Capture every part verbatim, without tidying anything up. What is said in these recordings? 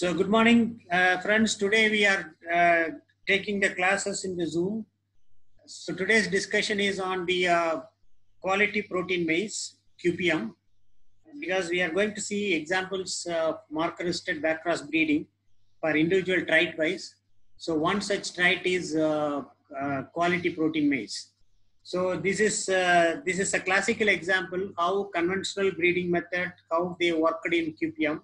So good morning, uh, friends. Today we are uh, taking the classes in the Zoom. So today's discussion is on the uh, quality protein maize Q P M, because we are going to see examples of marker-assisted backcross breeding for individual trait wise. So one such trait is uh, uh, quality protein maize. So this is uh, this is a classical example how conventional breeding method, how they worked in Q P M.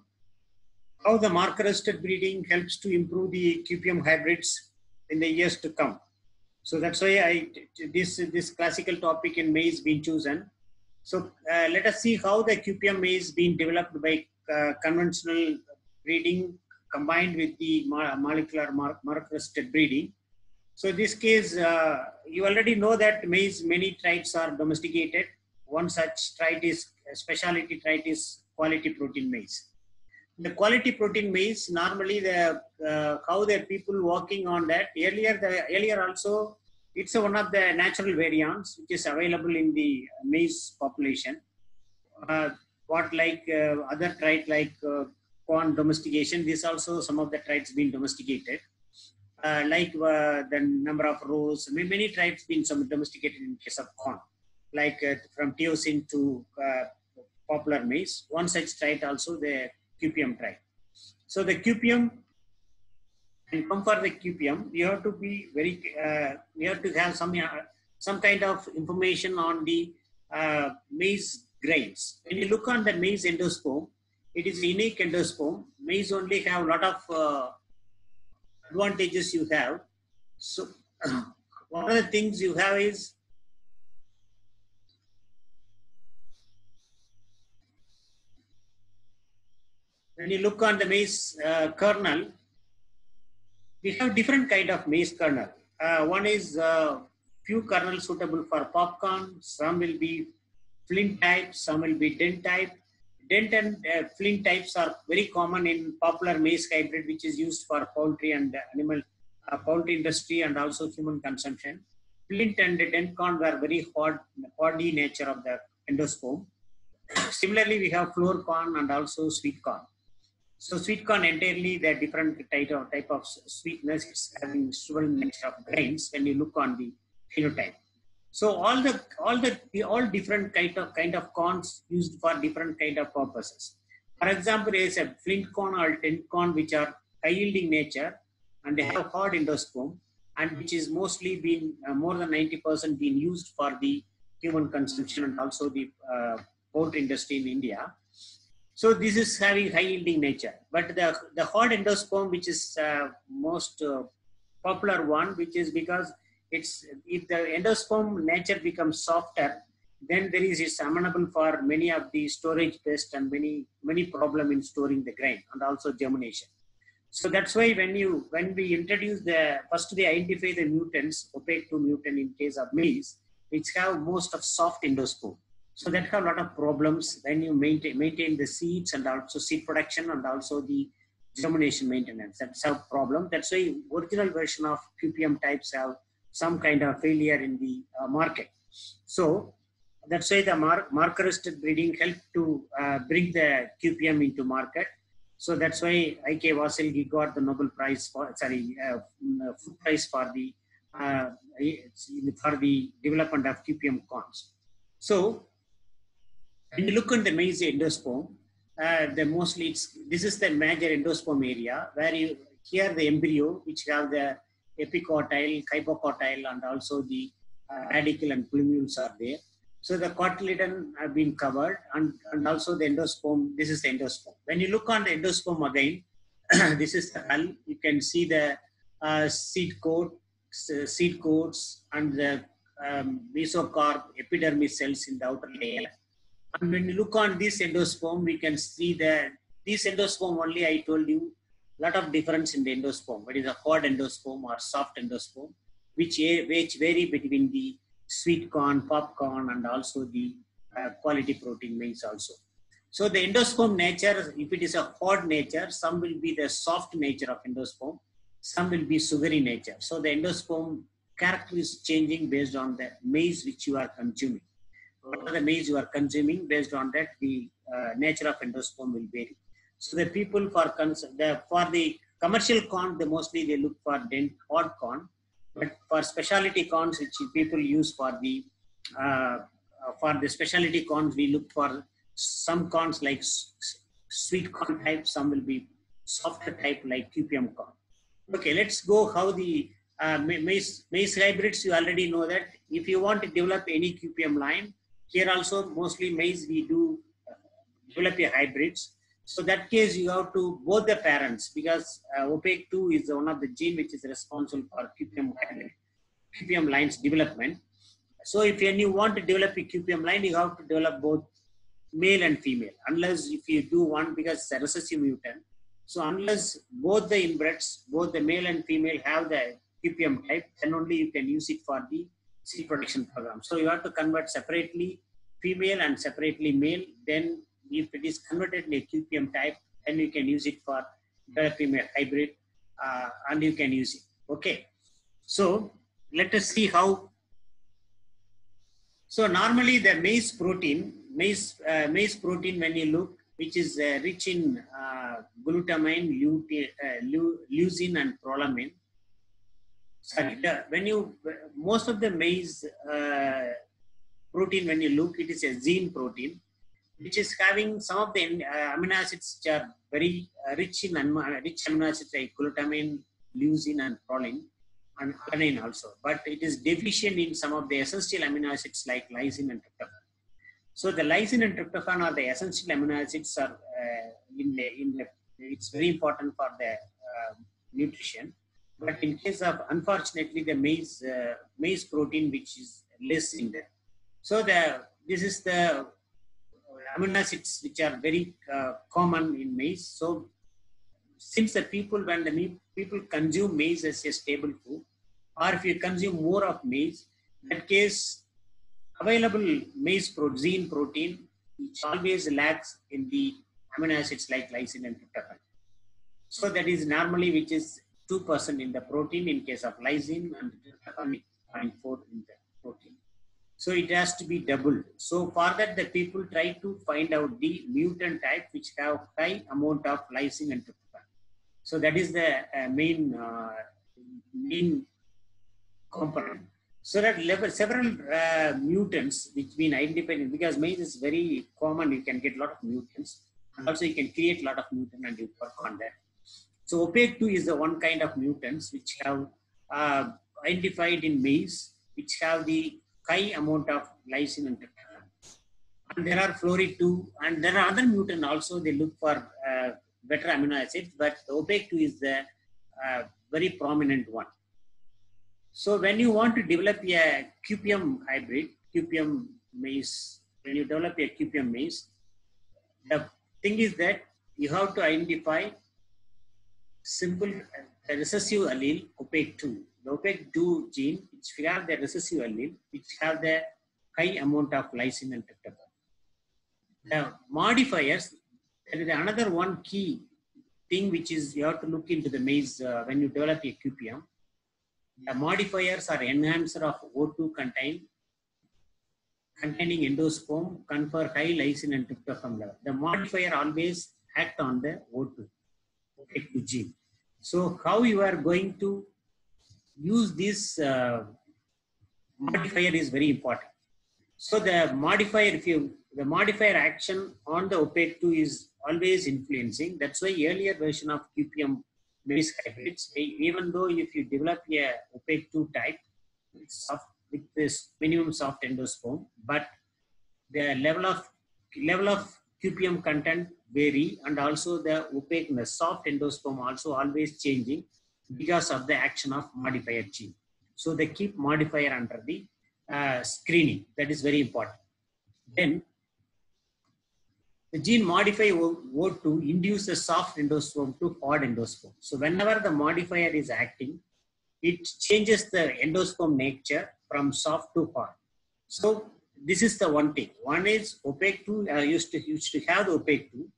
How the marker-assisted breeding helps to improve the Q P M hybrids in the years to come. So that's why I this this classical topic in maize been chosen. So uh, let us see how the Q P M maize been developed by uh, conventional breeding combined with the molecular marker-assisted breeding. So in this case, uh, you already know that maize many traits are domesticated. One such trait is specialty trait is quality protein maize. The quality protein maize, normally the uh, how the people working on that earlier the earlier also it's a, one of the natural variants which is available in the maize population. Uh, what like uh, other trait like uh, corn domestication, this also some of the traits been domesticated. Uh, like uh, the number of rows, many traits been some domesticated in case of corn, like uh, from teosinte to uh, popular maize. One such trait also the Q P M trait. So the Q P M and come for the Q P M, you have to be very. Uh, you have to have some uh, some kind of information on the uh, maize grains. When you look on the maize endosperm, it is unique endosperm. Maize only have a lot of uh, advantages you have. So one of the things you have is. When you look on the maize uh, kernel, we have different kind of maize kernel. Uh, one is uh, few kernels suitable for popcorn. Some will be flint type. Some will be dent type. Dent and uh, flint types are very common in popular maize hybrid, which is used for poultry and animal uh, poultry industry and also human consumption. Flint and dent corn were very hard, hardy nature of the endosperm. Similarly, we have flour corn and also sweet corn. So sweet corn entirely the different type of type of sweetness is having several nature of grains when you look on the phenotype. So all the all the all different kind of kind of corns used for different kind of purposes. For example, there is a flint corn or dent corn which are high yielding nature and they have hard endosperm and which is mostly been uh, more than ninety percent being used for the human consumption and also the uh, poultry industry in India. So this is having high yielding nature, but the the hard endosperm, which is uh, most uh, popular one, which is because it's if the endosperm nature becomes softer, then there is it's amenable for many of the storage pests and many many problem in storing the grain and also germination. So that's why when you when we introduce the first we identify the mutants opaque two mutant in case of maize, which have most of soft endosperm. So that have a lot of problems when you maintain maintain the seeds and also seed production and also the germination maintenance. That's a problem. That's why original version of Q P M types have some kind of failure in the uh, market. So that's why the mar marker-assisted breeding helped to uh, bring the Q P M into market. So that's why I. K. Wassilg got the Nobel Prize for sorry uh, food prize for the uh, for the development of Q P M corns. So when you look on the maize endosperm, uh, the mostly it's, this is the major endosperm area where you here the embryo which have the epicotyle, hypocotyle, and also the uh, radicle and plumeles are there. So the cotyledon have been covered, and and also the endosperm. This is the endosperm. When you look on the endosperm again, this is the hull. You can see the uh, seed coat, uh, seed coats, and the um, mesocarp, epidermis cells in the outer layer. And when you look on this endosperm, we can see that this endosperm only I told you lot of difference in the endosperm. It is a hard endosperm or soft endosperm, which which vary between the sweet corn, popcorn, and also the uh, quality protein maize also. So the endosperm nature, if it is a hard nature, some will be the soft nature of endosperm, some will be sugary nature. So the endosperm character is changing based on the maize which you are consuming. What are the maize you are consuming based on that the uh, nature of endosperm will vary. So the people for the for the commercial corn, they mostly they look for dense hard corn, but for specialty corns, which people use for the uh, for the specialty corns, we look for some corns like sweet corn type, some will be softer type like Q P M corn. Okay, let's go how the uh, maize maize hybrids. You already know that if you want to develop any Q P M line, here also mostly maize we do develop a hybrids. So that case you have to both the parents, because uh, opaque two is one of the gene which is responsible for Q P M line, Q P M lines development. So if you want to develop a Q P M line, you have to develop both male and female, unless if you do one because it's a recessive mutant. So unless both the inbreds, both the male and female have the Q P M type, then only you can use it for the seed protection program. So you have to convert separately female and separately male. Then if it is converted in a Q P M type, then you can use it for developing a hybrid, uh, and you can use it. Okay. So let us see how. So normally the maize protein, maize uh, maize protein, when you look, which is uh, rich in uh, glutamine, lysine, and prolamine. Sorry, when you most of the maize uh, protein, when you look, it is a zein protein, which is having some of the uh, amino acids which are very uh, rich in uh, rich amino acids like glutamine, lysine, and proline, and arginine also. But it is deficient in some of the essential amino acids like lysine and tryptophan. So the lysine and tryptophan are the essential amino acids are uh, in the, in the, it's very important for the uh, nutrition. But in case of, unfortunately, the maize uh, maize protein, which is less in there. So the this is the amino acids which are very uh, common in maize. So since the people, when the people consume maize as a staple food, or if you consume more of maize, in that case available maize protein protein which always lacks in the amino acids like lysine and tryptophan. So that is normally which is two percent in the protein in case of lysine, and tryptophan zero point four in the protein. So it has to be doubled. So for that, the people try to find out the mutant type which have high amount of lysine and tryptophan. So that is the uh, main uh, main component. So that level, several uh, mutants which been identified, because maize is very common. You can get a lot of mutants, and also you can create a lot of mutant and you work on that. So opaque two is the one kind of mutants which have uh, identified in maize, which have the high amount of lysine and tryptophan. And there are florid two, and there are other mutant also. They look for uh, better amino acids, but the opaque two is the uh, very prominent one. So when you want to develop a Q P M hybrid, Q P M maize, when you develop a Q P M maize, the thing is that you have to identify simple uh, recessive allele opaque two. The opaque two gene, which we have the recessive allele, which have the high amount of lysine and tryptophan. The modifiers, there is another one key thing which is you have to look into the maize uh, when you develop a Q P M. The modifiers are enhancer of O two contain, containing endosperm, confer high lysine and tryptophan level. The modifier always act on the O two, opaque two gene. So how you are going to use this uh, modifier is very important. So the modifier, if you the modifier action on the opaque two is always influencing. That's why earlier version of Q P M maize hybrids, even though if you develop a opaque two type, it's soft, with this minimum soft endosperm, but the level of level of Q P M content vary, and also the opaqueness, soft endosperm also always changing, because of the action of modifier gene. So they keep modifier under the uh, screening. That is very important. Then the gene modify O two induce the soft endosperm to hard endosperm. So whenever the modifier is acting, it changes the endosperm nature from soft to hard. So this is the one thing. One is opaque two uh, used to used to have the opaque two.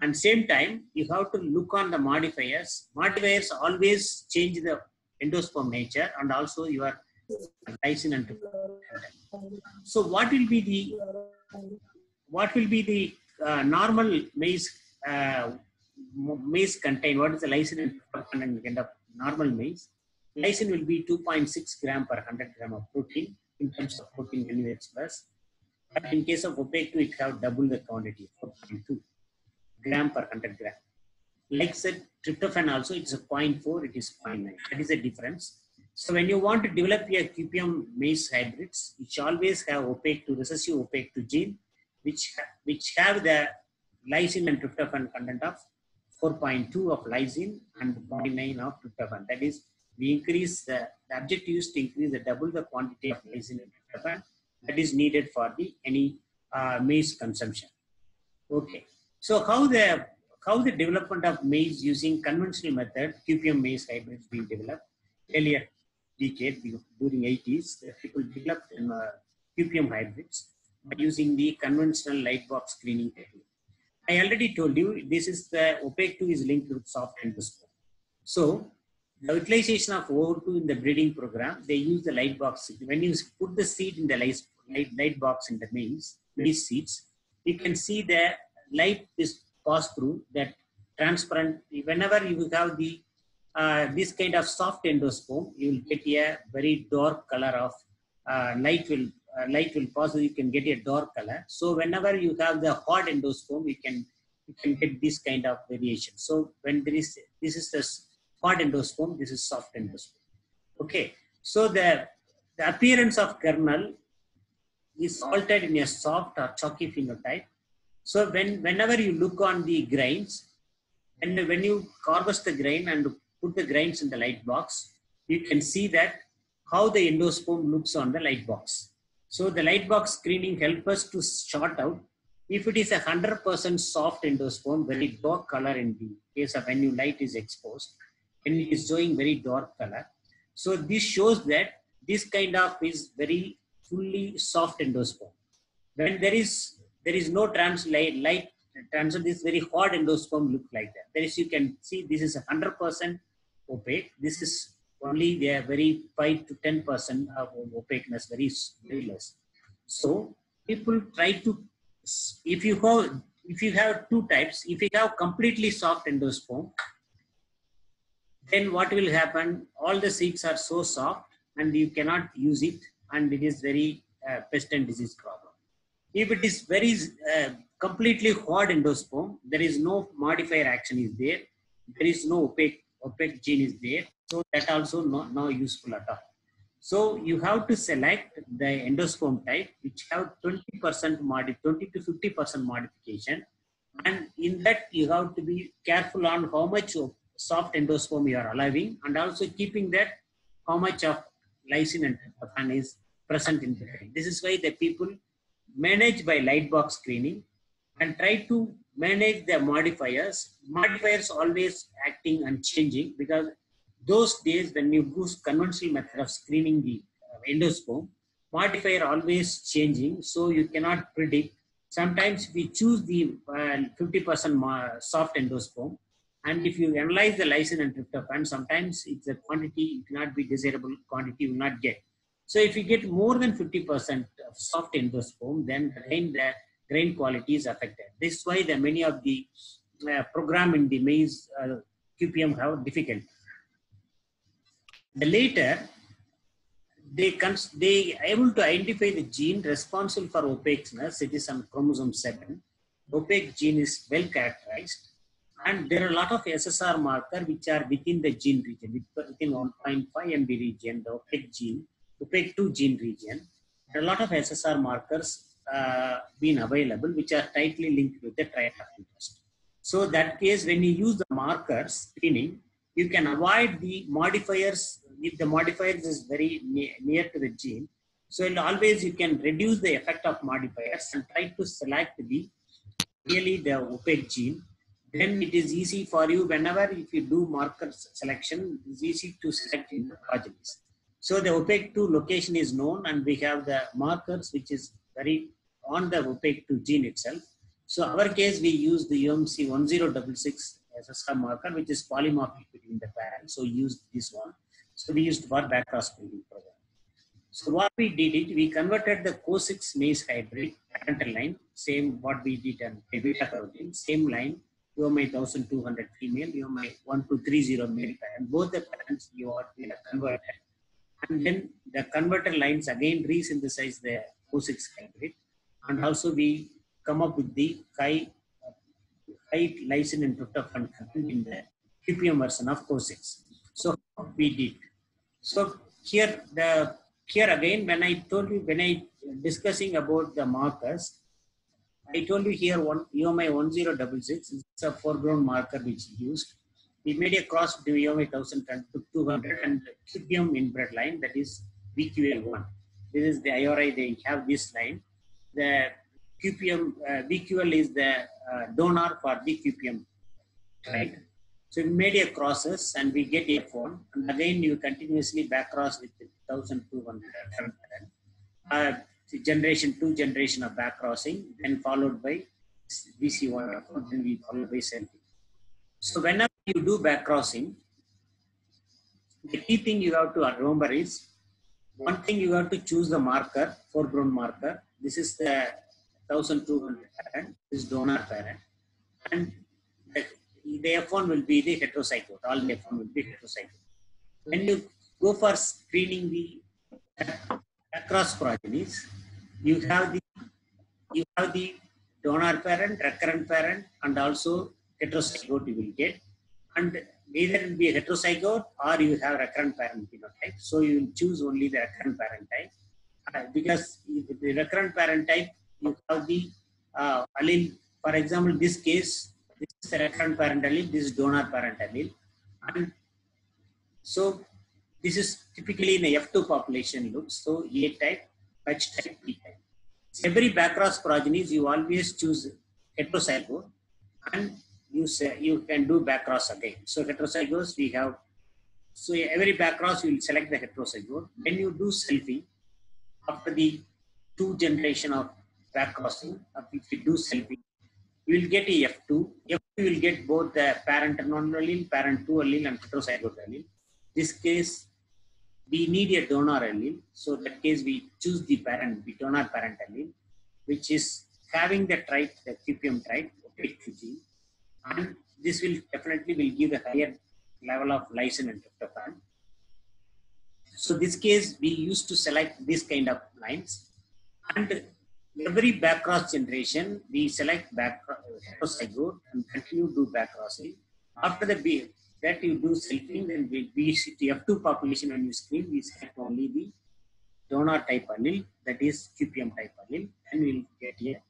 And same time, you have to look on the modifiers. Modifiers always change the endosperm nature, and also your lysine and tryptophan. So, what will be the what will be the uh, normal maize uh, maize contain, what is the lysine and tryptophan, and we end up normal maize. Lysine will be two point six grams per one hundred grams of protein in terms of protein value expressed. But in case of opaque two, it have double the quantity, four point two grams per one hundred grams. Like said, tryptophan also, it's a zero point four, it is zero point nine. That is the difference. So when you want to develop your Q P M maize hybrids, which always have opaque two, recessive opaque two gene, which which have the lysine and tryptophan content of four point two of lysine and zero point nine of tryptophan. That is, we increase the, the objective is to increase the double the quantity of lysine and tryptophan that is needed for the any uh, maize consumption. Okay, so how the how the development of maize using conventional method, Q P M maize hybrids being developed earlier decade during eighties, people developed in, uh, Q P M hybrids by using the conventional light box screening technique. I already told you this is the opaque two is linked with soft endosperm. So the utilization of O two in the breeding program, they use the light box. When you put the seed in the light, light, light box in the maize, maize seeds, you can see the light is passed through that transparent. Whenever you have the uh, this kind of soft endosperm, you will get a very dark color of uh, light will uh, light will pass. So you can get a dark color. So whenever you have the hard endosperm, you can you can get this kind of variation. So when there is this is the hard endosperm, this is soft endosperm. Okay, so the the appearance of kernel is altered in a soft or chalky phenotype. So when whenever you look on the grains, and when you harvest the grain and put the grains in the light box, you can see that how the endosperm looks on the light box. So the light box screening helps us to sort out if it is a hundred percent soft endosperm, very dark color in the case of when you light is exposed, and it is showing very dark color. So this shows that this kind of is very fully soft endosperm. When there is There is no trans light, light trans this very hard endosperm look like that. There is, you can see this is one hundred percent opaque. This is only they are very five to ten percent of opaqueness, very, very less. So people try to, if you have, if you have two types, if you have completely soft endosperm, then what will happen? All the seeds are so soft and you cannot use it, and it is very uh, pest and disease problem. If it is very uh, completely hard endosperm, there is no modifier action is there. There is no opaque opaque gene is there. So that also not now useful at all. So you have to select the endosperm type which have twenty percent modi, twenty to fifty percent modification, and in that you have to be careful on how much of soft endosperm you are allowing, and also keeping that how much of lysine and tryptophan is present in the grain. This is why the people managed by light box screening and try to manage the modifiers. Modifiers always acting and changing, because those days when you use conventional method of screening the endosperm, modifier always changing, so you cannot predict. Sometimes we choose the fifty percent soft endosperm, and if you analyze the lysine and tryptophan, sometimes it's a quantity, it cannot be desirable quantity, you will not get. So if you get more than fifty percent of soft endosperm, then grain, the grain quality is affected. This is why the many of the uh, program in the maize uh, Q P M have difficulty. The later, they cons they able to identify the gene responsible for opaqueness. It is on chromosome seven. Opaque gene is well characterized, and there are a lot of S S R markers which are within the gene region, within one point five M B region, the opaque gene. opaque two gene region, there are a lot of S S R markers uh, been available which are tightly linked with the tryptophan test. So that case, when you use the marker screening, you can avoid the modifiers. If the modifiers is very near, near to the gene, so always you can reduce the effect of modifiers and try to select the really the opaque gene. Then it is easy for you, whenever if you do marker selection, it's easy to select in the progenies. So the opaque two location is known, and we have the markers which is very on the opaque two gene itself. So our case, we use the U M C ten sixty-six S S R marker, which is polymorphic between the parents. So we used this one. So we used for backcross breeding program. So what we did it, we converted the C O six maize hybrid parental line, same what we did on beta carotene, same line U M I twelve hundred female, U M I twelve thirty male, and both the patterns you are converted. And then the converter lines again resynthesize the O six hybrid, and also we come up with the high, high lysine and tryptophan content in the Q P M version of O six. So we did. So here the here again, when I told you when I discussing about the markers, I told you here one U M I ten sixty-six is a foreground marker which is used. We made a cross between U M I twelve hundred and Q P M inbred line, that is B Q L one. This is the I R I, they have this line. The Q P M, uh, B Q L is the uh, donor for the Q P M, right? So we made a crosses and we get a form, and again you continuously back cross with twelve hundred. Uh, generation two generation of back crossing, then followed by V C one, then we followed by cell. So whenever you do back crossing, the key thing you have to remember is one thing: you have to choose the marker, foreground marker. This is the twelve hundred parent, this donor parent, and the F one will be the heterozygote. All the F one will be heterozygote. When you go for screening the across progenies, you have the you have the donor parent, recurrent parent, and also heterozygote you will get, and either it will be heterozygote or you have recurrent parent phenotype. So you will choose only the recurrent parent type, uh, because with the recurrent parent type you have the uh, allele. For example, this case, this is the recurrent parent allele, this is donor parent allele, and so this is typically in a F two population looks, so A type, H type, B type. Every backcross progenies you always choose heterozygote, and you say you can do backcross again. So heterozygotes we have, so every backcross you will select the heterozygote. When you do selfie, after the two generation of backcrossing, if you do selfie, you will get a F two. F two will get both the parent non-allele, parent two allele, and heterozygote allele. This case, we need a donor allele, so that case we choose the parent, the donor parent allele, which is having the type, the Q P M type, opaque two gene, and this will definitely will give a higher level of lysine and tryptophan. So this case we used to select this kind of lines, and every backcross generation we select back heterozygote and continue to do backcrossing. After the B. That you do selfing, then we, we the F two population when you screen, we select only the donor type allele, that is Q P M type allele, and we will get a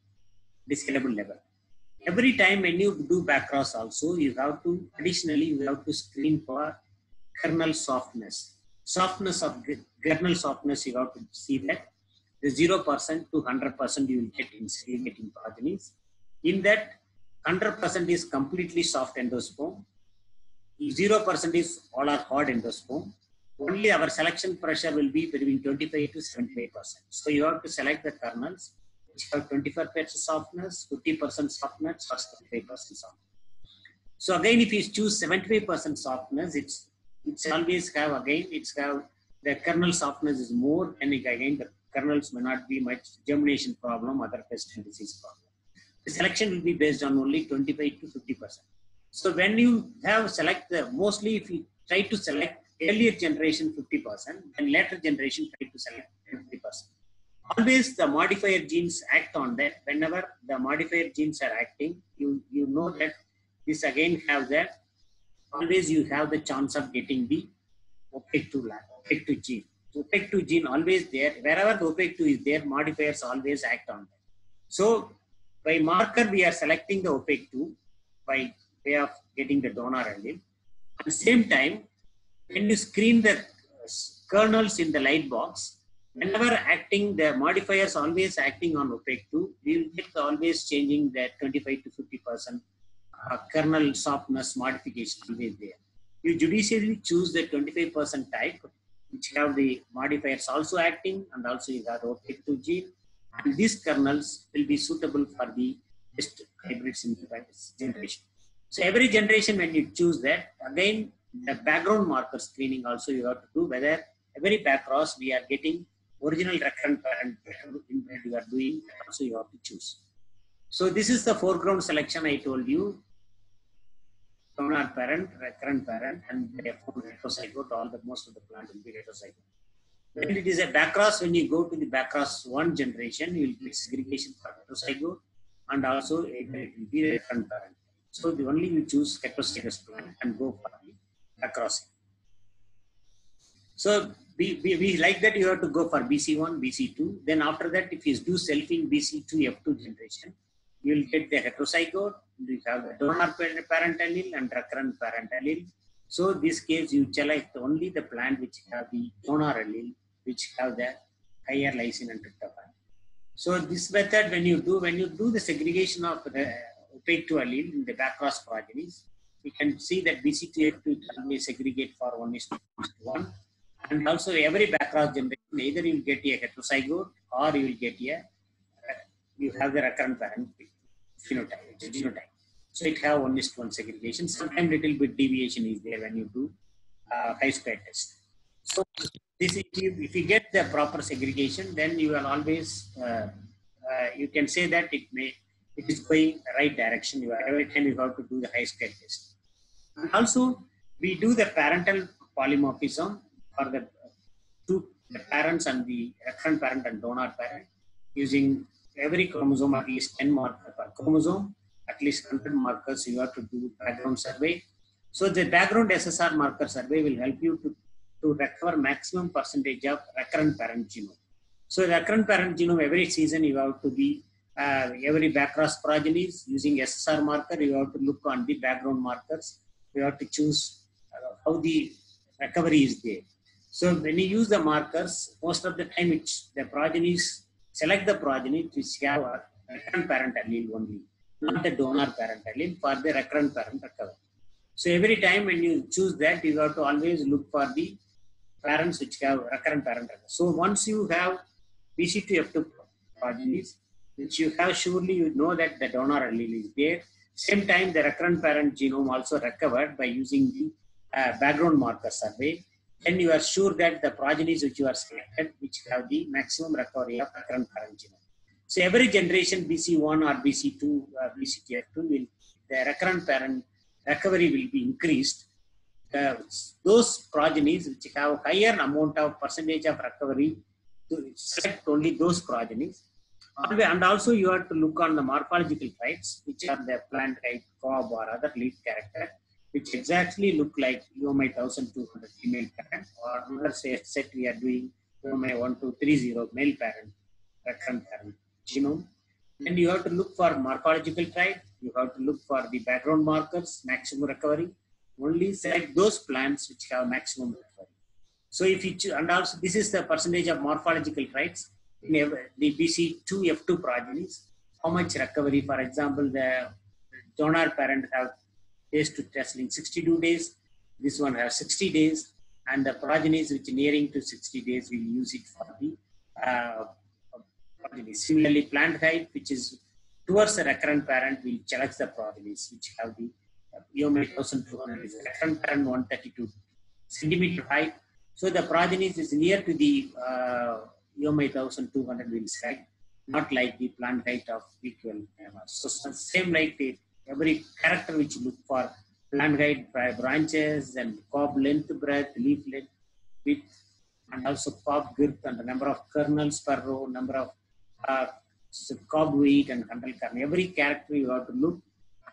descalable level. Every time when you do backcross also, you have to, additionally, you have to screen for kernel softness. Softness of kernel softness, you have to see that the zero percent to one hundred percent you will get in segregating progenies. In that, one hundred percent is completely soft endosperm. zero percent is all our hard endosperm. Only our selection pressure will be between twenty-five to seventy-five percent. So you have to select the kernels which have twenty-five percent softness, fifty percent softness, or seventy-five percent softness. So again, if you choose seventy-five percent softness, it's it's always have again it's have the kernel softness is more, and again the kernels may not be much germination problem, other pest and disease problem. The selection will be based on only twenty-five to fifty percent. So when you have select the, mostly if you try to select earlier generation fifty percent and later generation try to select fifty percent. Always the modifier genes act on that. Whenever the modifier genes are acting, you, you know that this again have that, always you have the chance of getting the opaque two opaque two gene. opaque two gene always there, wherever the opaque two is there, modifiers always act on that. So by marker we are selecting the opaque two by way of getting the donor allele. At the same time, when you screen the kernels in the light box, whenever acting the modifiers always acting on opaque two, we will get always changing that twenty-five to fifty percent uh, kernel softness modification always there. You judiciously choose the twenty-five percent type, which have the modifiers also acting, and also you have opaque two gene, and these kernels will be suitable for the best hybrid generation. So every generation when you choose that, again the background marker screening also you have to do, whether every backcross we are getting original recurrent parent you are doing, so you have to choose. So this is the foreground selection I told you. dominant parent, recurrent parent, and therefore heterozygote. All the most of the plant will be heterozygote. When it is a backcross, when you go to the backcross one generation, you will get segregation for heterozygote, and also it will be recurrent parent. So the only you choose heterozygous plant and go for the backcrossing. So we, we we like that you have to go for B C one, B C two. Then after that, if you do selfing B C two F two generation, you will get the heterozygote. You have the donor parent allele and recurrent parent allele. So in this case, you select only the plant which have the donor allele, which have the higher lysine and tryptophan. So this method, when you do when you do the segregation of the opaque-2 allele in the backcross progenies, you can see that B C two F two only segregate for one is to one. And also every backcross generation, either you will get a heterozygote or you will get a you have the recurrent parent phenotype, genotype. So it have one is to one segregation. Sometimes little bit deviation is there when you do uh, high square test. So this if you, if you get the proper segregation, then you will always uh, uh, you can say that it may it is going right direction. You are, every time you have to do the high square test. And also we do the parental polymorphism for the two the parents and the recurrent parent and donor parent using every chromosome at least ten markers per chromosome, at least one hundred markers you have to do background survey. So the background S S R marker survey will help you to to recover maximum percentage of recurrent parent genome. So recurrent parent genome every season you have to be uh, every backcross progenies using S S R marker you have to look on the background markers. You have to choose uh, how the recovery is there. So when you use the markers, most of the time it's the progenies. Select the progeny which have a recurrent parent allele only, not the donor parent allele for the recurrent parent recovery. So every time when you choose that, you have to always look for the parents which have recurrent parent recovery. So once you have B C two F two progenies, which you have surely you know that the donor allele is there. Same time the recurrent parent genome also recovered by using the uh, background marker survey. Then you are sure that the progenies which you are selected, which have the maximum recovery of recurrent parent genome. So every generation B C one or B C two or B C T F two will the recurrent parent recovery will be increased. Uh, those progenies which have higher amount of percentage of recovery, to select only those progenies. And also you have to look on the morphological traits, which are the plant type, cob or other leaf character, which exactly look like U M twelve hundred female parent, or another set we are doing U M twelve thirty male parent, recurrent parent genome. And you have to look for morphological trait, you have to look for the background markers, maximum recovery. Only select those plants which have maximum recovery. So if you and also this is the percentage of morphological traits in the B C two F two progenies. How much recovery? For example, the donor parent have days to testing sixty-two days. This one has sixty days, and the progenies which nearing to sixty days we use it for the uh, progenies. Similarly, plant type which is towards the recurrent parent will select the progenies which have the U M twelve hundred is recurrent parent one thirty-two centimeter height. So the progenies is near to the uh, U M twelve hundred will select, not like the plant height of B Q L one. So same like the every character which you look for, plant height, branches, and cob length, breadth, leaf length, width, and also cob girth, and the number of kernels per row, number of uh, so cob weight, and kernel kernel. Every character you have to look,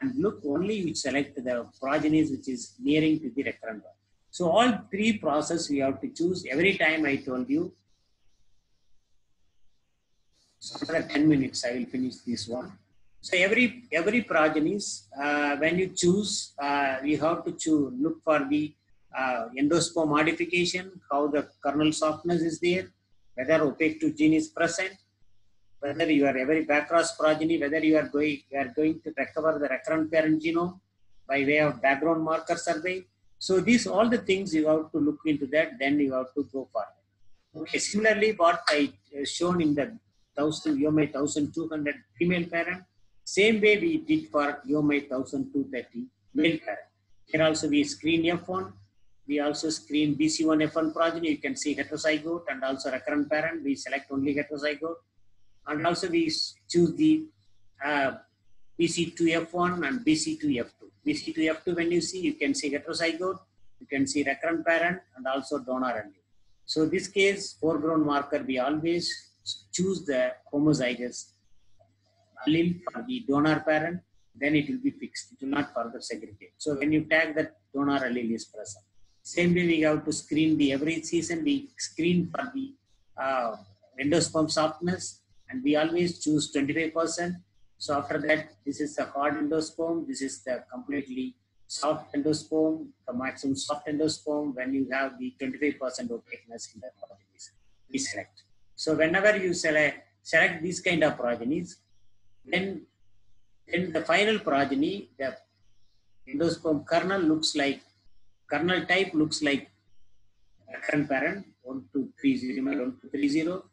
and look only you select the progenies which is nearing to the recurrent one. So all three process we have to choose. Every time I told you, so after ten minutes I will finish this one. So every every progenies uh, when you choose uh, you have to choose, look for the uh, endosperm modification, how the kernel softness is there, whether opaque two gene is present, whether you are every backcross progeny, whether you are going you are going to recover the recurrent parent genome by way of background marker survey. So these all the things you have to look into that. Then you have to go further. Okay. Similarly, what I uh, shown in the U M twelve hundred female parent. Same way we did for U M twelve thirty male parent. Here also we screen F one, we also screen B C one F one progeny. You can see heterozygote and also recurrent parent. We select only heterozygote, and also we choose the uh, B C two F one and B C two F two. B C two F two, when you see, you can see heterozygote, you can see recurrent parent and also donor allele. So in this case, foreground marker, we always choose the homozygous allele for the donor parent, then it will be fixed, it will not further segregate. So when you tag that donor allele is present. Same way we have to screen the every season, we screen for the uh, endosperm softness and we always choose twenty-five percent. So after that, this is the hard endosperm, this is the completely soft endosperm, the maximum soft endosperm when you have the twenty-five percent opaqueness in the progenies, we select. So whenever you select, select these kind of progenies, then in the final progeny, the endosperm kernel looks like, kernel type looks like recurrent parent one two three zero,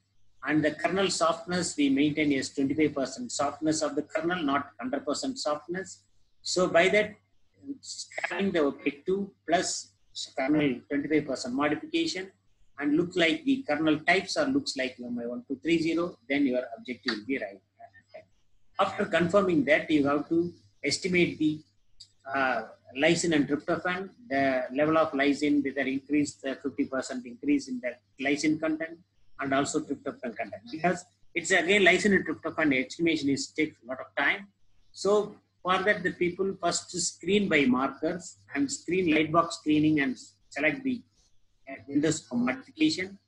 and the kernel softness we maintain is twenty-five percent softness of the kernel, not one hundred percent softness. So by that, scanning the opaque two plus kernel twenty-five percent modification and look like the kernel types or looks like U M one two three zero, then your objective will be right. After confirming that, you have to estimate the uh, lysine and tryptophan, the level of lysine, whether increased uh, fifty percent increase in the lysine content and also tryptophan content. Because it's again lysine and tryptophan estimation is take a lot of time. So for that, the people first screen by markers and screen light box screening and select the endosperm modification.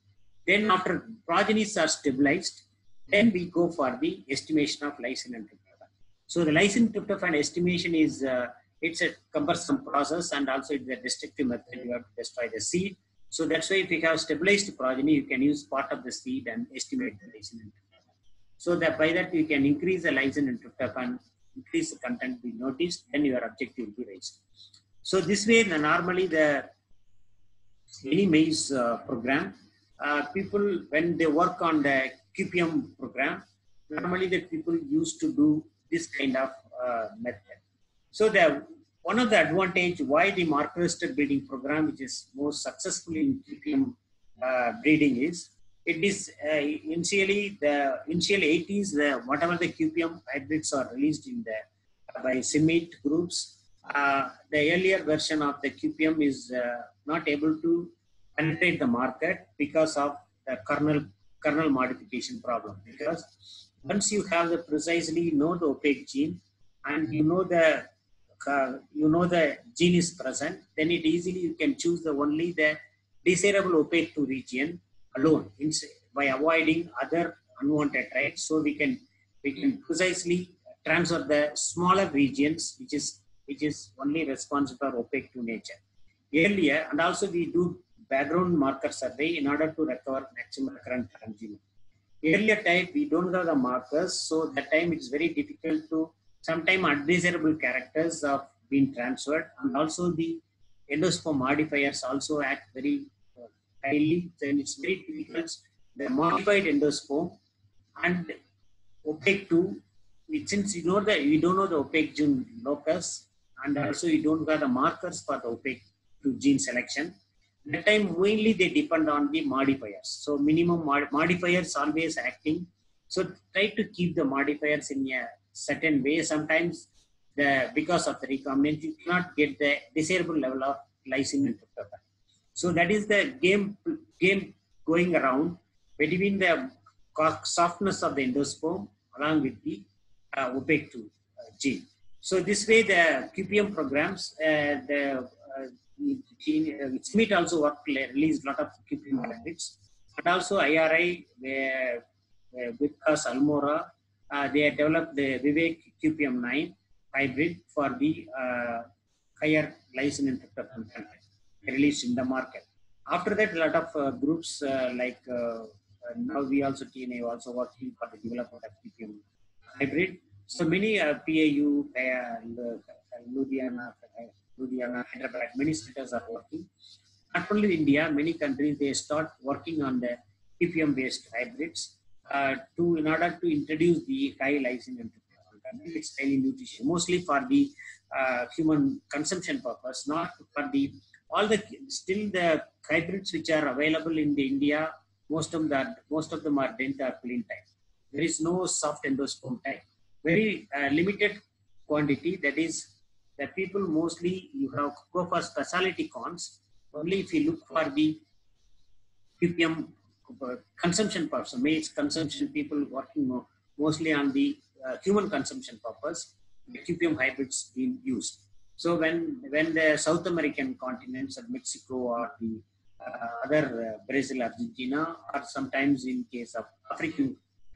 Then after progenies are stabilized, then we go for the estimation of lysine and tryptophan. So the lysine tryptophan estimation is uh, it's a cumbersome process and also it's a destructive method. You have to destroy the seed. So that's why if you have stabilized progeny, you can use part of the seed and estimate the lysine and tryptophan. So that by that you can increase the lysine and tryptophan, increase the content we noticed, then your objective will be raised. So this way, normally the any maize uh, program, uh, people when they work on the Q P M program, normally the people used to do this kind of uh, method. So the one of the advantage why the marker-assisted breeding program, which is most successful in Q P M uh, breeding, is it is uh, initially the initial eighties the whatever the Q P M hybrids are released in the by CIMMYT groups. Uh, the earlier version of the Q P M is uh, not able to penetrate the market because of the kernel. kernel modification problem, because once you have the precisely know the opaque gene and you know the uh, you know the gene is present, then it easily you can choose the only the desirable opaque two region alone by avoiding other unwanted traits. So we can we can precisely transfer the smaller regions which is which is only responsible for opaque two nature earlier, and also we do background marker survey in order to recover maximum recurrent parent genome. Earlier type, we don't have the markers, so that time it's very difficult to, sometimes undesirable characters have been transferred, and also the endosperm modifiers also act very highly, then it's very difficult. The modified endosperm and opaque two, since you know that we don't know the opaque gene locus, and also you don't have the markers for the opaque two gene selection. That time mainly they depend on the modifiers. So minimum mod modifiers always acting. So try to keep the modifiers in a certain way. Sometimes the because of the recombinant, you cannot get the desirable level of lysine and tryptophan. So that is the game game going around between the softness of the endosperm along with the uh, opaque two uh, gene. So this way the Q P M programs, uh, the uh, CIMMYT also worked, released a lot of Q P M hybrids, but also I R I where, where with us Almora, uh, they have developed the Vivek Q P M nine hybrid for the uh, higher lysine and tryptophan content released in the market. After that, a lot of uh, groups uh, like uh, now we also T N A also working for the development of Q P M hybrid. So many uh, P A U, uh, Ludhiana. Ludhiana, Hyderabad, many centers are working. Not only India, many countries they start working on the Q P M-based hybrids uh, to in order to introduce the high lysine and tryptophan. It's highly nutritious, mostly for the uh, human consumption purpose, not for the all the still the hybrids which are available in the India. Most of that, most of them are dent or plain type. There is no soft endosperm type. Very uh, limited quantity, that is. that people mostly you have go for specialty cons only if you look for the Q P M consumption purpose. Mates consumption people working mostly on the uh, human consumption purpose. The Q P M hybrids being used. So when when the South American continents or Mexico or the uh, other uh, Brazil, Argentina, or sometimes in case of African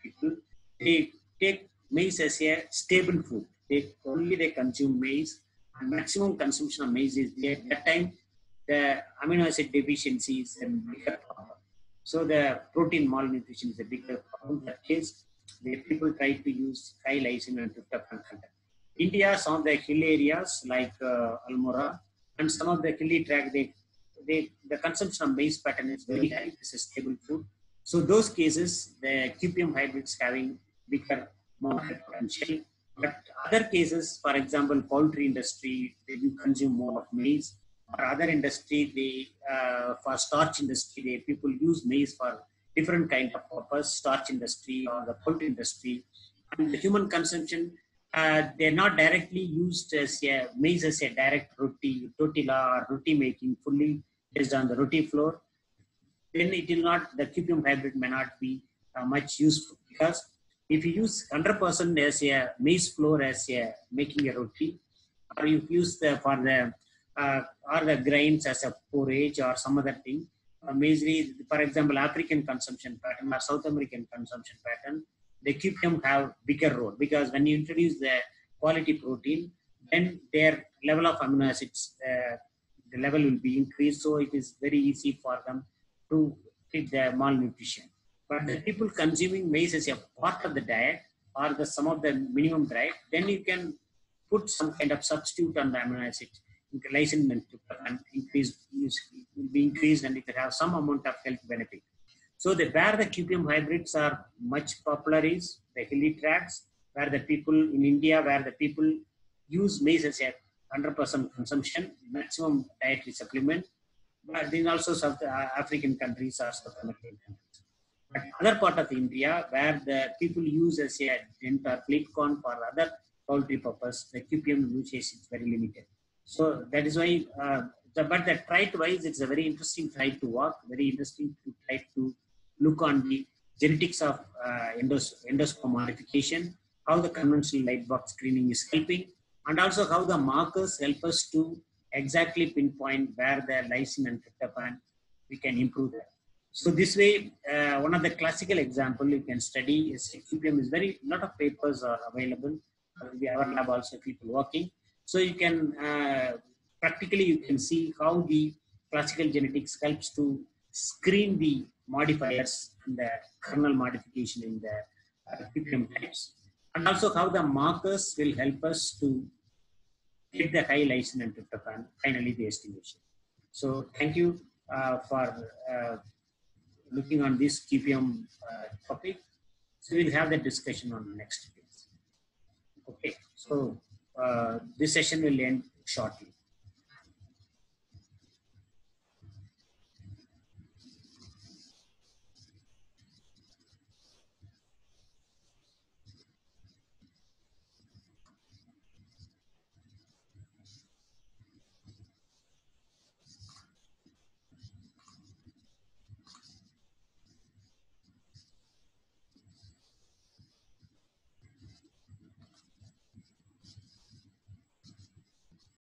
people, they take maize as a staple food. They only they consume maize, and maximum consumption of maize is there. At that time, the amino acid deficiencies and bigger problem. So the protein malnutrition is a bigger problem. In that case, the people try to use high lysine and tryptophan content. India, some of the hill areas like uh, Almora and some of the hilly tract, they, they, the consumption of maize pattern is very high. It's a stable food. So those cases, the Q P M hybrids having bigger market potential. But other cases, for example, poultry industry, they do consume more of maize. Or other industry, they uh, for starch industry, they people use maize for different kind of purpose. Starch industry or the poultry industry, and the human consumption. Uh, they are not directly used as a maize as a direct roti, tortilla or roti making fully based on the roti flour. Then it will not, the Q P M hybrid may not be uh, much useful, because if you use one hundred percent as a maize flour as a making a roti, or you use the for the uh, or the grains as a porridge or some other thing, uh, maize, for example, African consumption pattern or South American consumption pattern. The Q P M have bigger role, because when you introduce the quality protein, then their level of amino acids, uh, the level will be increased. So it is very easy for them to treat the malnutrition. But the people consuming maize as a part of the diet or the some of the minimum diet, then you can put some kind of substitute on the amino acid, lysine and increase will be increased, and it will have some amount of health benefit. So the, where the Q P M hybrids are much popular is the hilly tracts, where the people in India, where the people use maize as a one hundred percent consumption, maximum dietary supplement, but then also South African countries or South American countries. But other part of India, where the people use as a dent or flake corn for other poultry purpose, the Q P M usage is very limited. So that is why, uh, the, but the trait wise, it's a very interesting trait to work, very interesting to try to look on the genetics of uh, endos endosperm modification, how the conventional light box screening is helping, and also how the markers help us to exactly pinpoint where the lysine and tryptophan we can improve that. So this way, uh, one of the classical example you can study is Q P M is very, lot of papers are available. We have our lab also people working. So you can, uh, practically you can see how the classical genetics helps to screen the modifiers and the kernel modification in the Q P M uh, types, and also how the markers will help us to get the high lysine and tryptophan, finally the estimation. So thank you uh, for uh, looking on this Q P M uh, topic. So we'll have the discussion on the next page. Okay, so uh, this session will end shortly.